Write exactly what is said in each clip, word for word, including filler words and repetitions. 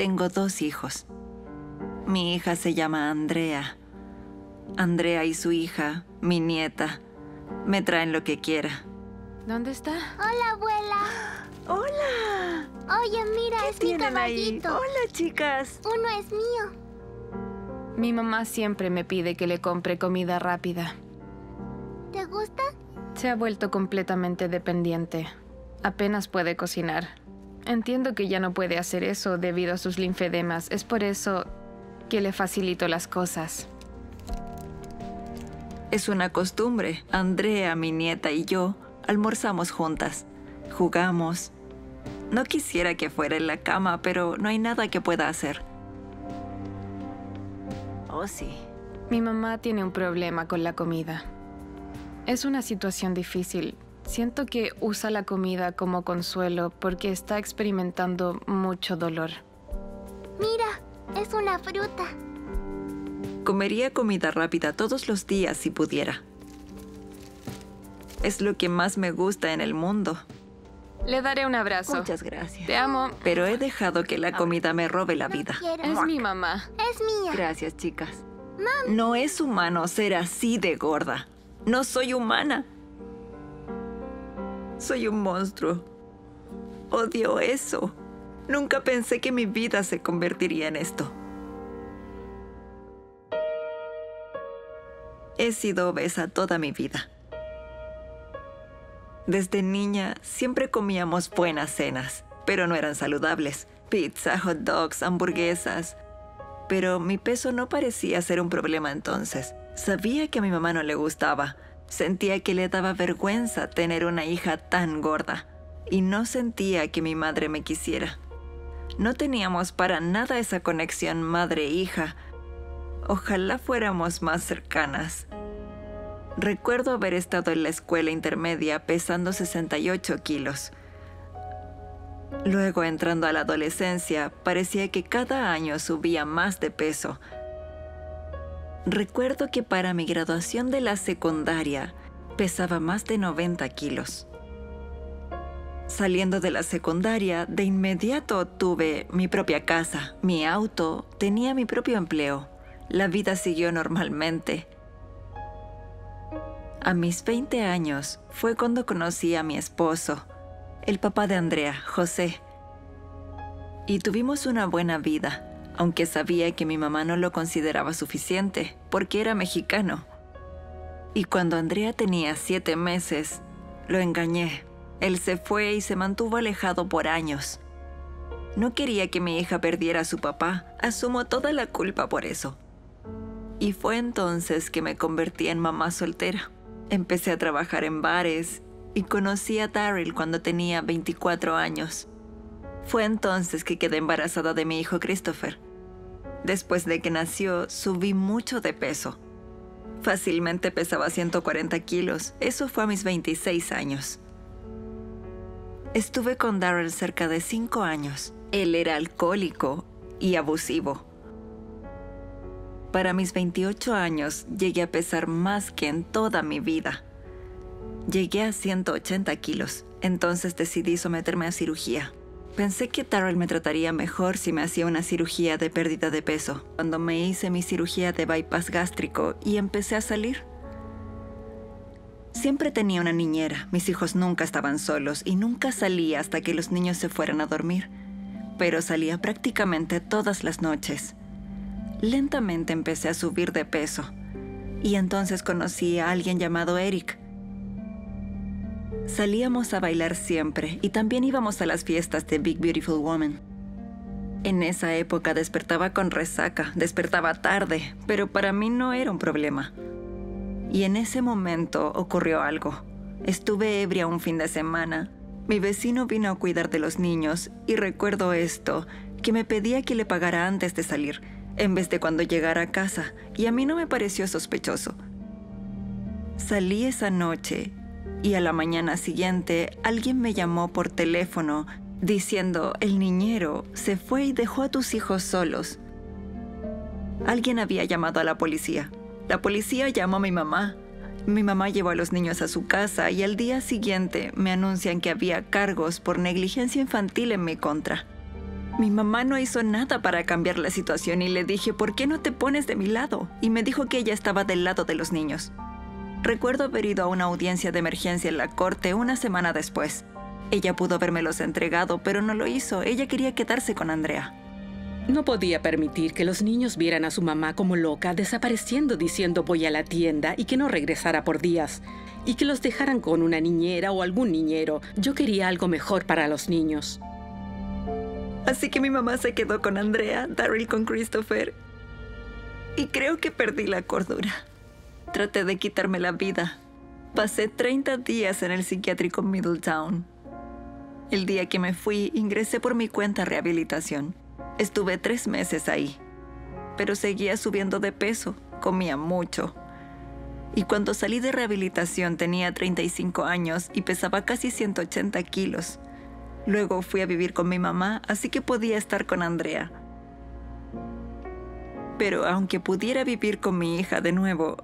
tengo dos hijos. Mi hija se llama Andrea. Andrea y su hija, mi nieta, me traen lo que quiera. ¿Dónde está? Hola, abuela. Hola. Oye, mira, es mi caballito. Ahí? Hola, chicas. Uno es mío. Mi mamá siempre me pide que le compre comida rápida. ¿Te gusta? Se ha vuelto completamente dependiente. Apenas puede cocinar. Entiendo que ya no puede hacer eso debido a sus linfedemas. Es por eso que le facilito las cosas. Es una costumbre. Andrea, mi nieta y yo almorzamos juntas. Jugamos. No quisiera que fuera en la cama, pero no hay nada que pueda hacer. Oh, sí. Mi mamá tiene un problema con la comida. Es una situación difícil. Siento que usa la comida como consuelo porque está experimentando mucho dolor. Mira, es una fruta. Comería comida rápida todos los días si pudiera. Es lo que más me gusta en el mundo. Le daré un abrazo. Muchas gracias. Te amo. Pero he dejado que la comida me robe la vida. No quiero. Es mi mamá. Es mía. Gracias, chicas. Mami. No es humano ser así de gorda. No soy humana. Soy un monstruo. Odio eso. Nunca pensé que mi vida se convertiría en esto. He sido obesa toda mi vida. Desde niña, siempre comíamos buenas cenas, pero no eran saludables. Pizza, hot dogs, hamburguesas. Pero mi peso no parecía ser un problema entonces. Sabía que a mi mamá no le gustaba. Sentía que le daba vergüenza tener una hija tan gorda. Y no sentía que mi madre me quisiera. No teníamos para nada esa conexión madre-hija. Ojalá fuéramos más cercanas. Recuerdo haber estado en la escuela intermedia pesando sesenta y ocho kilos. Luego, entrando a la adolescencia, parecía que cada año subía más de peso. Recuerdo que para mi graduación de la secundaria pesaba más de noventa kilos. Saliendo de la secundaria, de inmediato tuve mi propia casa, mi auto, tenía mi propio empleo. La vida siguió normalmente. A mis veinte años fue cuando conocí a mi esposo, el papá de Andrea, José. Y tuvimos una buena vida, aunque sabía que mi mamá no lo consideraba suficiente porque era mexicano. Y cuando Andrea tenía siete meses, lo engañé. Él se fue y se mantuvo alejado por años. No quería que mi hija perdiera a su papá. Asumo toda la culpa por eso. Y fue entonces que me convertí en mamá soltera. Empecé a trabajar en bares y conocí a Darryl cuando tenía veinticuatro años. Fue entonces que quedé embarazada de mi hijo Christopher. Después de que nació, subí mucho de peso. Fácilmente pesaba ciento cuarenta kilos. Eso fue a mis veintiséis años. Estuve con Darryl cerca de cinco años. Él era alcohólico y abusivo. Para mis veintiocho años, llegué a pesar más que en toda mi vida. Llegué a ciento ochenta kilos, entonces decidí someterme a cirugía. Pensé que Darryl me trataría mejor si me hacía una cirugía de pérdida de peso. Cuando me hice mi cirugía de bypass gástrico y empecé a salir. Siempre tenía una niñera, mis hijos nunca estaban solos y nunca salía hasta que los niños se fueran a dormir. Pero salía prácticamente todas las noches. Lentamente empecé a subir de peso y entonces conocí a alguien llamado Eric. Salíamos a bailar siempre y también íbamos a las fiestas de Big Beautiful Woman. En esa época despertaba con resaca, despertaba tarde, pero para mí no era un problema. Y en ese momento ocurrió algo. Estuve ebria un fin de semana. Mi vecino vino a cuidar de los niños y recuerdo esto, que me pedía que le pagara antes de salir, en vez de cuando llegara a casa, y a mí no me pareció sospechoso. Salí esa noche, y a la mañana siguiente, alguien me llamó por teléfono, diciendo, el niñero se fue y dejó a tus hijos solos. Alguien había llamado a la policía. La policía llamó a mi mamá. Mi mamá llevó a los niños a su casa, y al día siguiente me anuncian que había cargos por negligencia infantil en mi contra. Mi mamá no hizo nada para cambiar la situación y le dije, ¿por qué no te pones de mi lado? Y me dijo que ella estaba del lado de los niños. Recuerdo haber ido a una audiencia de emergencia en la corte una semana después. Ella pudo habérmelos entregado, pero no lo hizo. Ella quería quedarse con Andrea. No podía permitir que los niños vieran a su mamá como loca, desapareciendo diciendo voy a la tienda y que no regresara por días, y que los dejaran con una niñera o algún niñero. Yo quería algo mejor para los niños. Así que mi mamá se quedó con Andrea, Darryl con Christopher, y creo que perdí la cordura. Traté de quitarme la vida. Pasé treinta días en el psiquiátrico Middletown. El día que me fui, ingresé por mi cuenta a rehabilitación. Estuve tres meses ahí, pero seguía subiendo de peso, comía mucho. Y cuando salí de rehabilitación tenía treinta y cinco años y pesaba casi ciento ochenta kilos. Luego fui a vivir con mi mamá, así que podía estar con Andrea. Pero aunque pudiera vivir con mi hija de nuevo,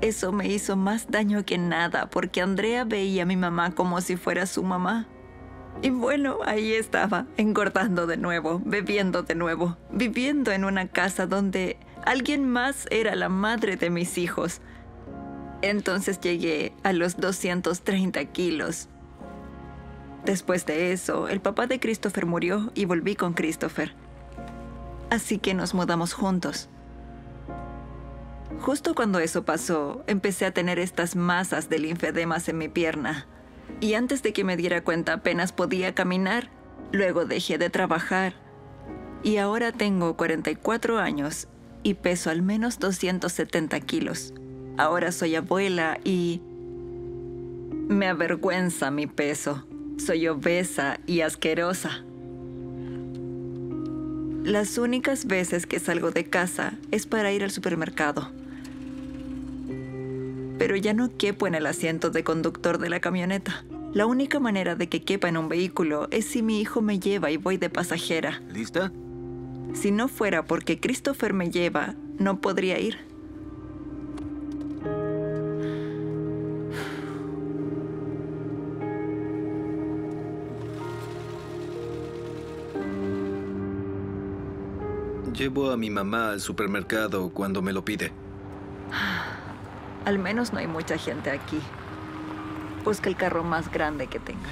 eso me hizo más daño que nada, porque Andrea veía a mi mamá como si fuera su mamá. Y bueno, ahí estaba, engordando de nuevo, bebiendo de nuevo, viviendo en una casa donde alguien más era la madre de mis hijos. Entonces llegué a los doscientos treinta kilos. Después de eso, el papá de Christopher murió y volví con Christopher. Así que nos mudamos juntos. Justo cuando eso pasó, empecé a tener estas masas de linfedemas en mi pierna. Y antes de que me diera cuenta apenas podía caminar. Luego dejé de trabajar. Y ahora tengo cuarenta y cuatro años y peso al menos doscientos setenta kilos. Ahora soy abuela y me avergüenza mi peso. Soy obesa y asquerosa. Las únicas veces que salgo de casa es para ir al supermercado. Pero ya no quepo en el asiento de conductor de la camioneta. La única manera de que quepa en un vehículo es si mi hijo me lleva y voy de pasajera. ¿Lista? Si no fuera porque Christopher me lleva, no podría ir. Llevo a mi mamá al supermercado cuando me lo pide. Al menos no hay mucha gente aquí. Busca el carro más grande que tengan.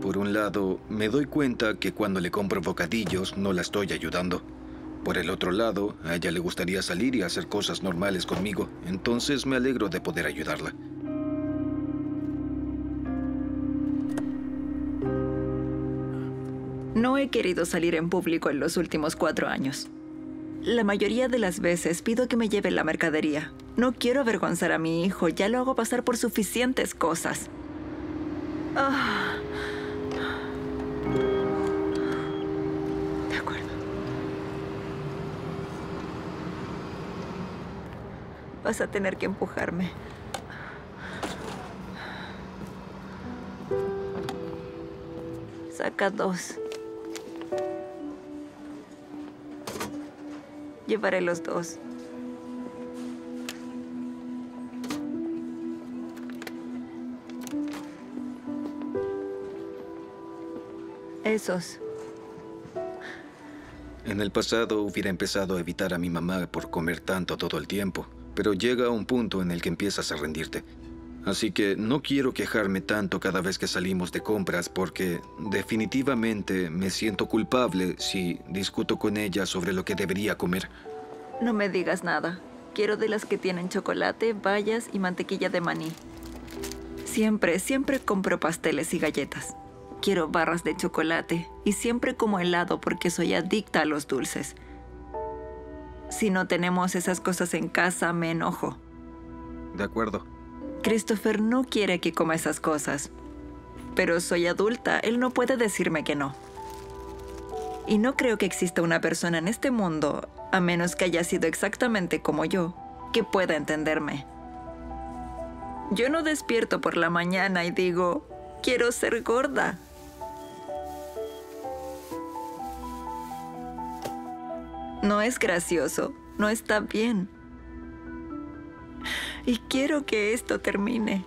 Por un lado, me doy cuenta que cuando le compro bocadillos no la estoy ayudando. Por el otro lado, a ella le gustaría salir y hacer cosas normales conmigo. Entonces me alegro de poder ayudarla. No he querido salir en público en los últimos cuatro años. La mayoría de las veces pido que me lleve la mercadería. No quiero avergonzar a mi hijo. Ya lo hago pasar por suficientes cosas. Ah. De acuerdo. Vas a tener que empujarme. Saca dos. Llevaré los dos. Esos. En el pasado hubiera empezado a evitar a mi mamá por comer tanto todo el tiempo, pero llega un punto en el que empiezas a rendirte. Así que no quiero quejarme tanto cada vez que salimos de compras porque definitivamente me siento culpable si discuto con ella sobre lo que debería comer. No me digas nada. Quiero de las que tienen chocolate, bayas y mantequilla de maní. Siempre, siempre compro pasteles y galletas. Quiero barras de chocolate y siempre como helado porque soy adicta a los dulces. Si no tenemos esas cosas en casa, me enojo. De acuerdo. Christopher no quiere que coma esas cosas. Pero soy adulta, él no puede decirme que no. Y no creo que exista una persona en este mundo, a menos que haya sido exactamente como yo, que pueda entenderme. Yo no despierto por la mañana y digo, quiero ser gorda. No es gracioso, no está bien. Y quiero que esto termine.